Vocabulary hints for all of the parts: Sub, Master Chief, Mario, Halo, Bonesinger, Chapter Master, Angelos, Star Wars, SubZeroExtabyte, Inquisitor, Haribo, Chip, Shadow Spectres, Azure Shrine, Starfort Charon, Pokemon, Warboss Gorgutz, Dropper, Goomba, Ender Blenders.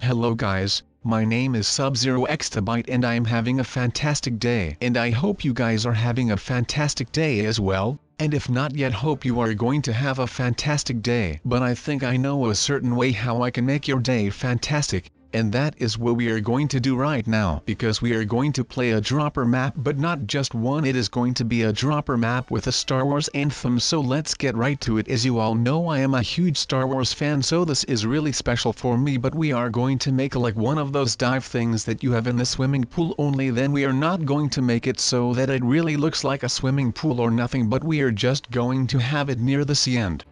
Hello guys, my name is SubZeroExtabyte and I am having a fantastic day. And I hope you guys are having a fantastic day as well, and if not yet, hope you are going to have a fantastic day. But I think I know a certain way how I can make your day fantastic, and that is what we are going to do right now. Because we are going to play a dropper map, but not just one, it is going to be a dropper map with a Star Wars anthem, so let's get right to it. As you all know, I am a huge Star Wars fan, so this is really special for me, but we are going to make like one of those dive things that you have in the swimming pool, only then we are not going to make it so that it really looks like a swimming pool or nothing, but we are just going to have it near the sea end.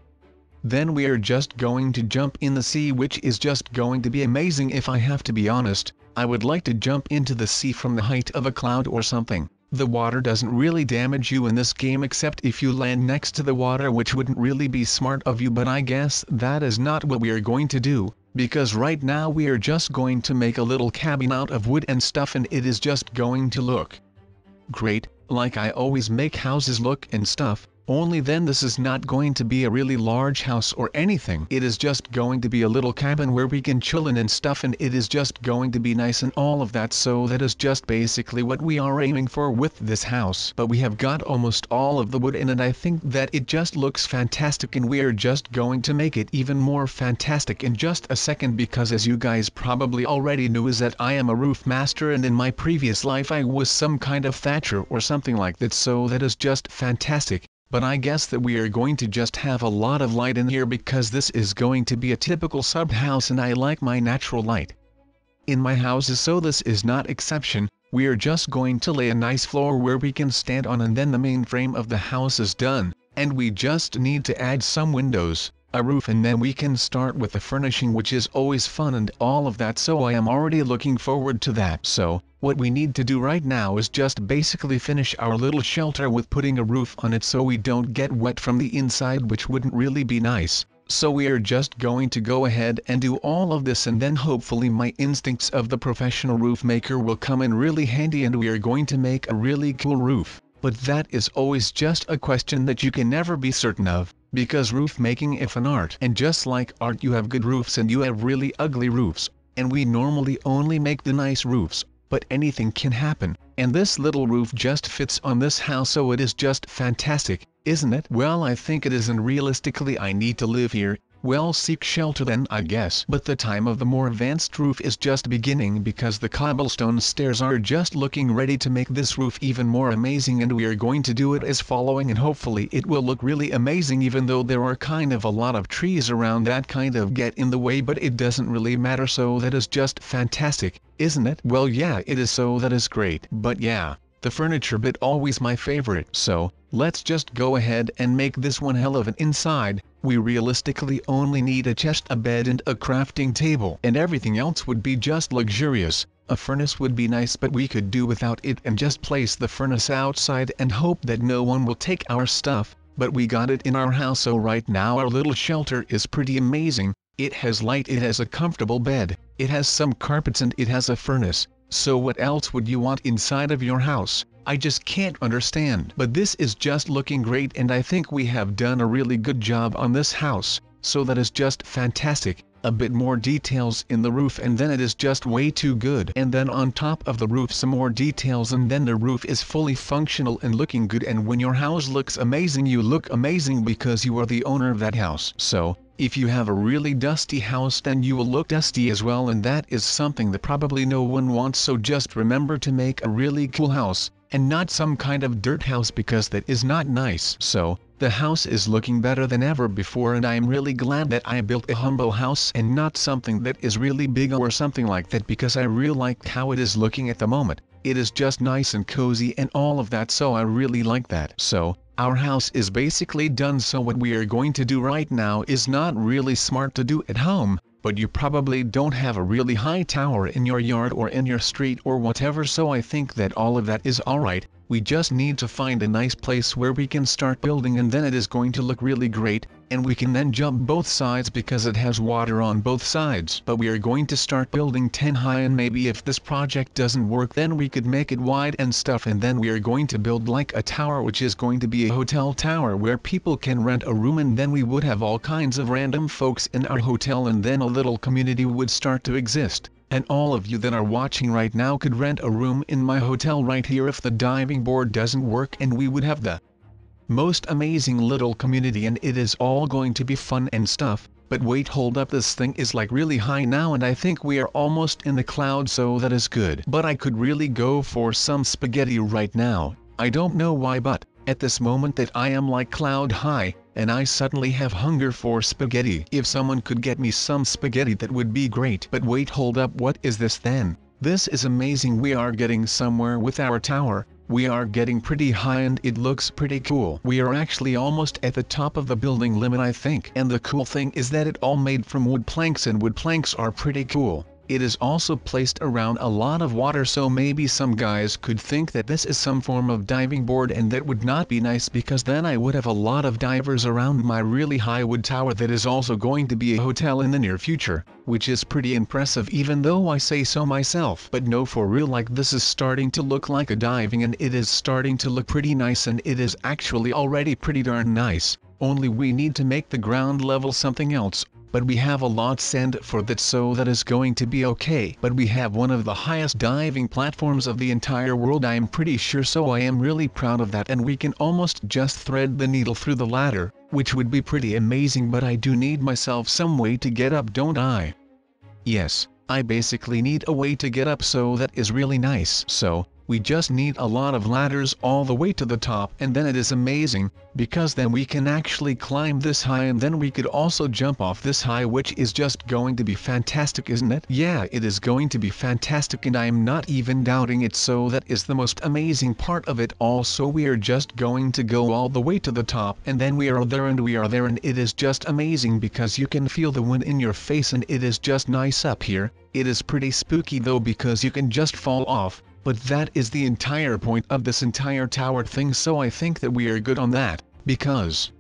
Then we are just going to jump in the sea, which is just going to be amazing. If I have to be honest, I would like to jump into the sea from the height of a cloud or something. The water doesn't really damage you in this game except if you land next to the water, which wouldn't really be smart of you, but I guess that is not what we are going to do. Because right now we are just going to make a little cabin out of wood and stuff, and it is just going to look great, like I always make houses look and stuff. Only then this is not going to be a really large house or anything. It is just going to be a little cabin where we can chillin' and stuff, and it is just going to be nice and all of that. So that is just basically what we are aiming for with this house. But we have got almost all of the wood in it. I think that it just looks fantastic, and we are just going to make it even more fantastic in just a second. Because as you guys probably already knew, is that I am a roof master, and in my previous life I was some kind of thatcher or something like that. So that is just fantastic. But I guess that we are going to just have a lot of light in here because this is going to be a typical sub house, and I like my natural light in my houses, so this is not exception. We are just going to lay a nice floor where we can stand on, and then the main frame of the house is done, and we just need to add some windows, a roof, and then we can start with the furnishing, which is always fun and all of that, so I am already looking forward to that. So what we need to do right now is just basically finish our little shelter with putting a roof on it so we don't get wet from the inside, which wouldn't really be nice. So we are just going to go ahead and do all of this, and then hopefully my instincts of the professional roof maker will come in really handy, and we are going to make a really cool roof. But that is always just a question that you can never be certain of, because roof making is an art. And just like art, you have good roofs and you have really ugly roofs, and we normally only make the nice roofs, but anything can happen. And this little roof just fits on this house, so it is just fantastic, isn't it? Well, I think it is, and realistically I need to live here. Well, seek shelter then, I guess. But the time of the more advanced roof is just beginning because the cobblestone stairs are just looking ready to make this roof even more amazing, and we are going to do it as following, and hopefully it will look really amazing, even though there are kind of a lot of trees around that kind of get in the way, but it doesn't really matter, so that is just fantastic, isn't it? Well, yeah, it is, so that is great. But yeah, the furniture bit always my favorite, so let's just go ahead and make this one hell of an inside. We realistically only need a chest, a bed and a crafting table, and everything else would be just luxurious. A furnace would be nice, but we could do without it and just place the furnace outside and hope that no one will take our stuff. But we got it in our house, so right now our little shelter is pretty amazing. It has light, it has a comfortable bed, it has some carpets, and it has a furnace. So what else would you want inside of your house? I just can't understand. But this is just looking great, and I think we have done a really good job on this house, so that is just fantastic. A bit more details in the roof, and then it is just way too good. And then on top of the roof some more details, and then the roof is fully functional and looking good. And when your house looks amazing, you look amazing because you are the owner of that house. So if you have a really dusty house, then you will look dusty as well, and that is something that probably no one wants. So just remember to make a really cool house, and not some kind of dirt house, because that is not nice. So the house is looking better than ever before, and I am really glad that I built a humble house and not something that is really big or something like that, because I really like how it is looking at the moment. It is just nice and cozy and all of that, so I really like that. So our house is basically done, so what we are going to do right now is not really smart to do at home, but you probably don't have a really high tower in your yard or in your street or whatever, so I think that all of that is alright. We just need to find a nice place where we can start building, and then it is going to look really great. and we can then jump both sides because it has water on both sides. But we are going to start building 10 high, and maybe if this project doesn't work then we could make it wide and stuff, and then we are going to build like a tower which is going to be a hotel tower where people can rent a room, and then we would have all kinds of random folks in our hotel, and then a little community would start to exist. And all of you that are watching right now could rent a room in my hotel right here if the diving board doesn't work, and we would have the most amazing little community, and it is all going to be fun and stuff. But wait, hold up, this thing is like really high now, and I think we are almost in the cloud, so that is good. But I could really go for some spaghetti right now. I don't know why, but at this moment that I am like cloud high, and I suddenly have hunger for spaghetti. If someone could get me some spaghetti that would be great. But wait, hold up, what is this then? This is amazing, we are getting somewhere with our tower. We are getting pretty high and it looks pretty cool. We are actually almost at the top of the building limit, I think. And the cool thing is that it all made from wood planks, and wood planks are pretty cool. It is also placed around a lot of water, so maybe some guys could think that this is some form of diving board, and that would not be nice because then I would have a lot of divers around my really high wood tower that is also going to be a hotel in the near future, which is pretty impressive even though I say so myself. But no, for real, like this is starting to look like a diving, and it is starting to look pretty nice, and it is actually already pretty darn nice. Only we need to make the ground level something else. But we have a lot of sand for that, so that is going to be okay. But we have one of the highest diving platforms of the entire world, I am pretty sure, so I am really proud of that. And we can almost just thread the needle through the ladder, which would be pretty amazing. But I do need myself some way to get up, don't I? Yes, I basically need a way to get up, so that is really nice. So we just need a lot of ladders all the way to the top, and then it is amazing, because then we can actually climb this high, and then we could also jump off this high, which is just going to be fantastic, isn't it? Yeah, it is going to be fantastic, and I am not even doubting it, so that is the most amazing part of it all. So we are just going to go all the way to the top, and then we are there, and it is just amazing because you can feel the wind in your face, and it is just nice up here. It is pretty spooky though because you can just fall off. But that is the entire point of this entire tower thing, so I think that we are good on that, because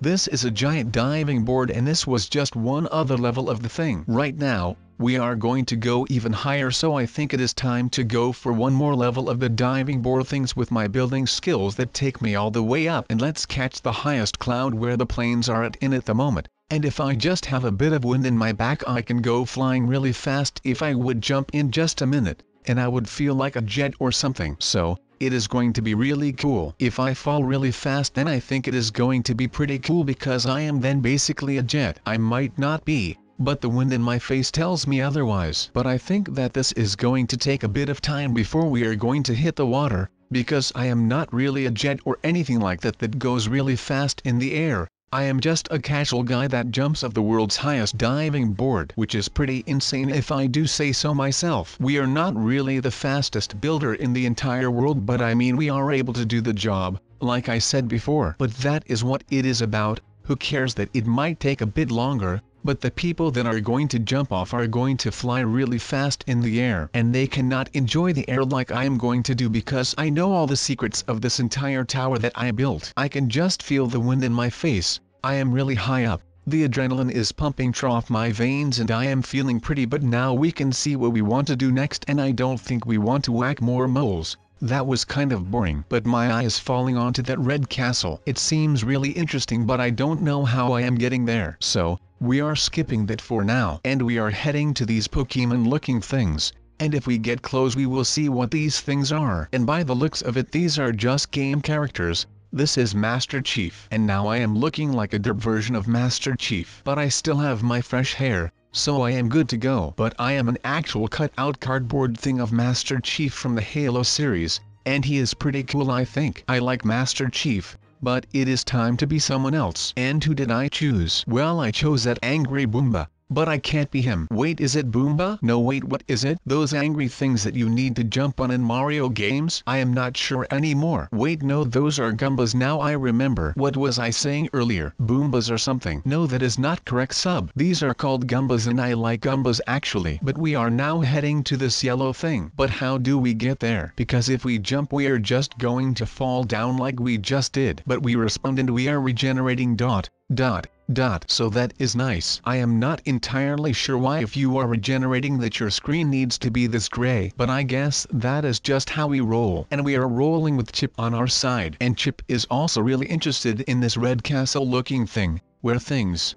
this is a giant diving board, and this was just one other level of the thing. Right now, we are going to go even higher, so I think it is time to go for one more level of the diving board things with my building skills that take me all the way up. And let's catch the highest cloud where the planes are at the moment. And if I just have a bit of wind in my back, I can go flying really fast if I would jump in just a minute. And I would feel like a jet or something. So it is going to be really cool. If I fall really fast, then I think it is going to be pretty cool because I am then basically a jet. I might not be, but the wind in my face tells me otherwise. But I think that this is going to take a bit of time before we are going to hit the water, because I am not really a jet or anything like that goes really fast in the air. I am just a casual guy that jumps off the world's highest diving board, which is pretty insane if I do say so myself. We are not really the fastest builder in the entire world, but I mean we are able to do the job, like I said before. But that is what it is about. Who cares that it might take a bit longer, but the people that are going to jump off are going to fly really fast in the air. And they cannot enjoy the air like I am going to do because I know all the secrets of this entire tower that I built. I can just feel the wind in my face. I am really high up, the adrenaline is pumping through my veins, and I am feeling pretty. But now we can see what we want to do next, and I don't think we want to whack more moles. That was kind of boring. But my eye is falling onto that red castle. It seems really interesting, but I don't know how I am getting there. So we are skipping that for now. And we are heading to these Pokemon looking things. And if we get close we will see what these things are. And by the looks of it these are just game characters. This is Master Chief. And now I am looking like a derp version of Master Chief. But I still have my fresh hair, so I am good to go. But I am an actual cut-out cardboard thing of Master Chief from the Halo series, and he is pretty cool I think. I like Master Chief, but it is time to be someone else. And who did I choose? Well, I chose that angry Goomba. But I can't be him. Wait, is it Goomba? No wait, what is it? Those angry things that you need to jump on in Mario games? I am not sure anymore. Wait, no, those are Goombas. Now I remember. What was I saying earlier? Goombas are something. No, that is not correct, Sub. These are called Goombas and I like Goombas actually. But we are now heading to this yellow thing. But how do we get there? Because if we jump we are just going to fall down like we just did. But we respond and we are regenerating ... So that is nice. I am not entirely sure why, if you are regenerating, that your screen needs to be this gray, but I guess that is just how we roll. And we are rolling with Chip on our side, and Chip is also really interested in this red castle looking thing, where things,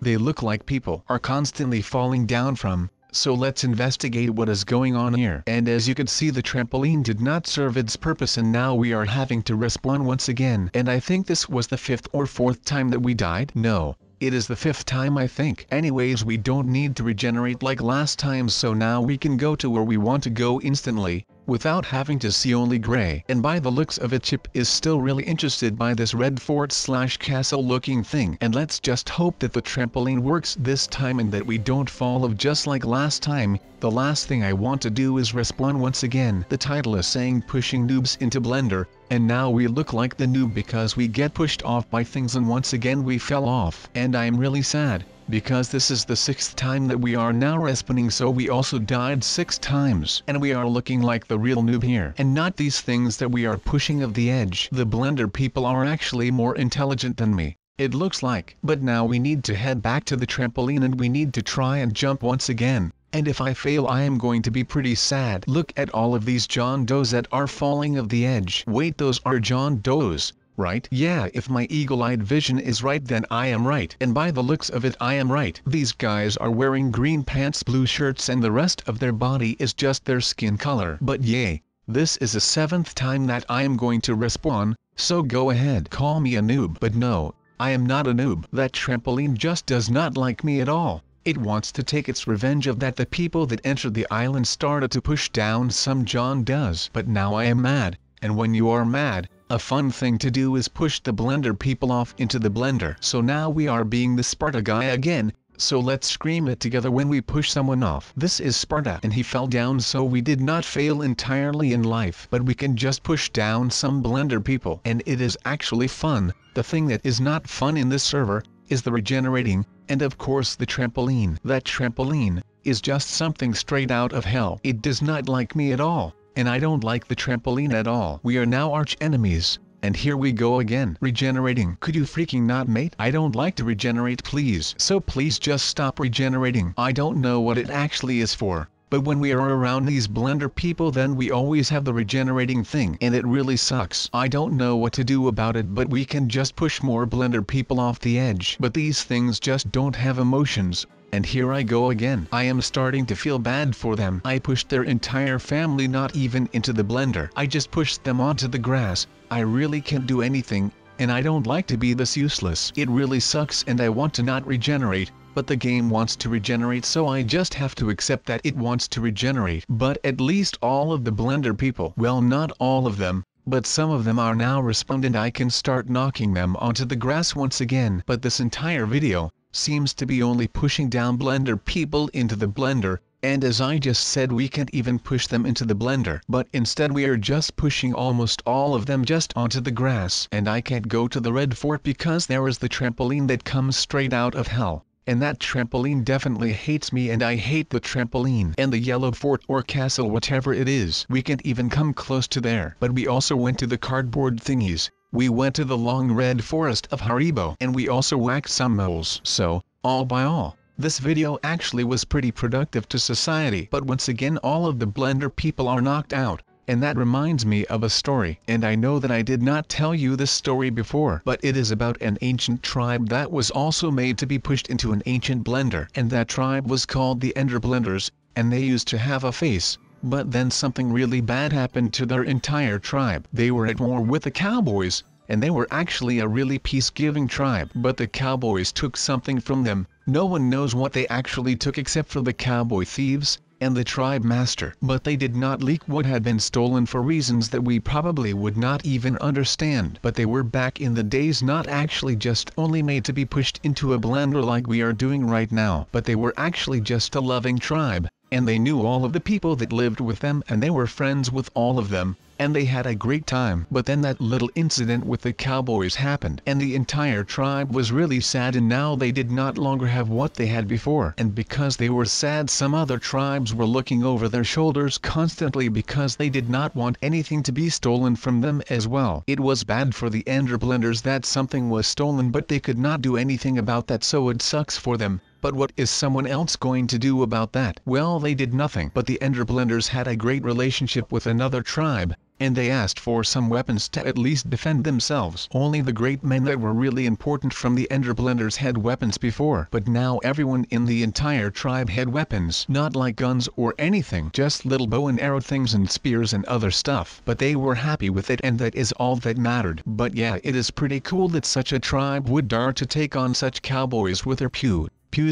they look like people, are constantly falling down from. So let's investigate what is going on here. And as you can see, the trampoline did not serve its purpose and now we are having to respawn once again. And I think this was the 5th or 4th time that we died. No, it is the 5th time I think. Anyways, we don't need to regenerate like last time, so now we can go to where we want to go instantly, without having to see only gray. And by the looks of it, Chip is still really interested by this red fort/castle looking thing. And let's just hope that the trampoline works this time and that we don't fall off just like last time. The last thing I want to do is respawn once again. The title is saying pushing noobs into Blender, and now we look like the noob because we get pushed off by things and once again we fell off. And I'm really sad, because this is the 6th time that we are now respawning, so we also died 6 times. And we are looking like the real noob here, and not these things that we are pushing of the edge. The Blender people are actually more intelligent than me, it looks like. But now we need to head back to the trampoline and we need to try and jump once again. And if I fail I am going to be pretty sad. Look at all of these John Does that are falling of the edge. Wait, those are John Does, right? Yeah, if my eagle-eyed vision is right then I am right. And by the looks of it I am right. These guys are wearing green pants, blue shirts, and the rest of their body is just their skin color. But yay, this is the 7th time that I am going to respawn, so go ahead. Call me a noob. But no, I am not a noob. That trampoline just does not like me at all. It wants to take its revenge of that. The people that entered the island started to push down some John Does. But now I am mad, and when you are mad, a fun thing to do is push the Blender people off into the blender. So now we are being the Sparta guy again, so let's scream it together when we push someone off. This is Sparta, and he fell down, so we did not fail entirely in life. But we can just push down some Blender people. And it is actually fun. The thing that is not fun in this server is the regenerating, and of course the trampoline. That trampoline is just something straight out of hell. It does not like me at all. And I don't like the trampoline at all. We are now arch enemies, and here we go again. Regenerating. Could you freaking not, mate? I don't like to regenerate, please. So please just stop regenerating. I don't know what it actually is for, but when we are around these Blender people then we always have the regenerating thing, and it really sucks. I don't know what to do about it, but we can just push more Blender people off the edge. But these things just don't have emotions. And here I go again. I am starting to feel bad for them. I pushed their entire family not even into the blender. I just pushed them onto the grass. I really can't do anything, and I don't like to be this useless. It really sucks and I want to not regenerate, but the game wants to regenerate, so I just have to accept that it wants to regenerate. But at least all of the blender people, well, not all of them, but some of them are now respawned and I can start knocking them onto the grass once again. But this entire video seems to be only pushing down Blender people into the blender, and as I just said we can't even push them into the blender. But instead we are just pushing almost all of them just onto the grass. And I can't go to the red fort because there is the trampoline that comes straight out of hell. And that trampoline definitely hates me and I hate the trampoline. And the yellow fort or castle, whatever it is, we can't even come close to there. But we also went to the cardboard thingies. We went to the long red forest of Haribo, and we also whacked some moles. So, all by all, this video actually was pretty productive to society. But once again all of the blender people are knocked out, and that reminds me of a story. And I know that I did not tell you this story before, but it is about an ancient tribe that was also made to be pushed into an ancient blender. And that tribe was called the Ender Blenders, and they used to have a face. But then something really bad happened to their entire tribe. They were at war with the cowboys, and they were actually a really peace-giving tribe. But the cowboys took something from them. No one knows what they actually took except for the cowboy thieves, and the tribe master. But they did not leak what had been stolen for reasons that we probably would not even understand. But they were back in the days not actually just only made to be pushed into a blender like we are doing right now. But they were actually just a loving tribe, and they knew all of the people that lived with them, and they were friends with all of them, and they had a great time. But then that little incident with the cowboys happened, and the entire tribe was really sad, and now they did not longer have what they had before. And because they were sad, some other tribes were looking over their shoulders constantly because they did not want anything to be stolen from them as well. It was bad for the Ender Blenders that something was stolen, but they could not do anything about that, so it sucks for them. But what is someone else going to do about that? Well, they did nothing. But the Ender Blenders had a great relationship with another tribe, and they asked for some weapons to at least defend themselves. Only the great men that were really important from the Ender Blenders had weapons before. But now everyone in the entire tribe had weapons. Not like guns or anything, just little bow and arrow things and spears and other stuff. But they were happy with it, and that is all that mattered. But yeah, it is pretty cool that such a tribe would dare to take on such cowboys with their pews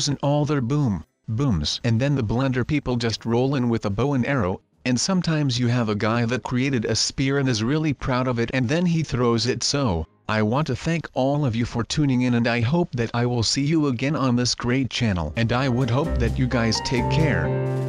and all their booms. And then the blender people just roll in with a bow and arrow, and sometimes you have a guy that created a spear and is really proud of it, and then he throws it. So, I want to thank all of you for tuning in, and I hope that I will see you again on this great channel. And I would hope that you guys take care.